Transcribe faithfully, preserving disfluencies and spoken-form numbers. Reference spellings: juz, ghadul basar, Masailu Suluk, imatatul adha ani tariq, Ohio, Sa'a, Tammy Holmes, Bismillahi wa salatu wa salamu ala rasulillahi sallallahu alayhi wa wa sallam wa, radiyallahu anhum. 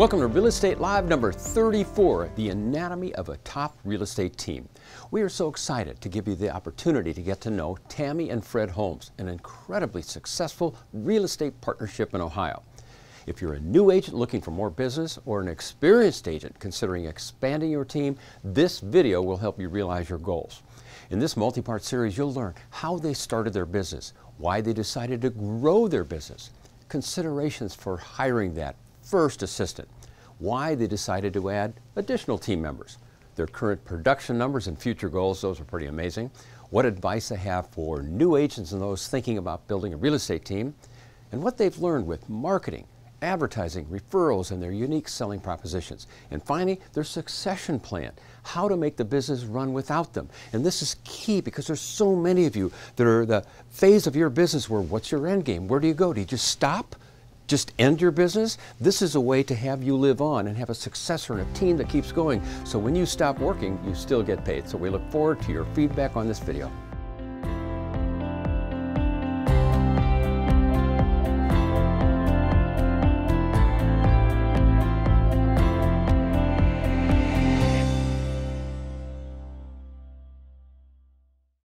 Welcome to Real Estate Live number thirty-four, the anatomy of a top real estate team. We are so excited to give you the opportunity to get to know Tammy and Fred Holmes, an incredibly successful real estate partnership in Ohio. If you're a new agent looking for more business or an experienced agent considering expanding your team, this video will help you realize your goals. In this multi-part series, you'll learn how they started their business, why they decided to grow their business, considerations for hiring that first assistant, why they decided to add additional team members, their current production numbers and future goals. Those are pretty amazing. What advice they have for new agents and those thinking about building a real estate team, and what they've learned with marketing, advertising, referrals, and their unique selling propositions. And finally, their succession plan, how to make the business run without them. And this is key because there's so many of you that are the phase of your business where what's your end game? Where do you go? Do you just stop? Just end your business? This is a way to have you live on and have a successor and a team that keeps going. So when you stop working, you still get paid. So we look forward to your feedback on this video.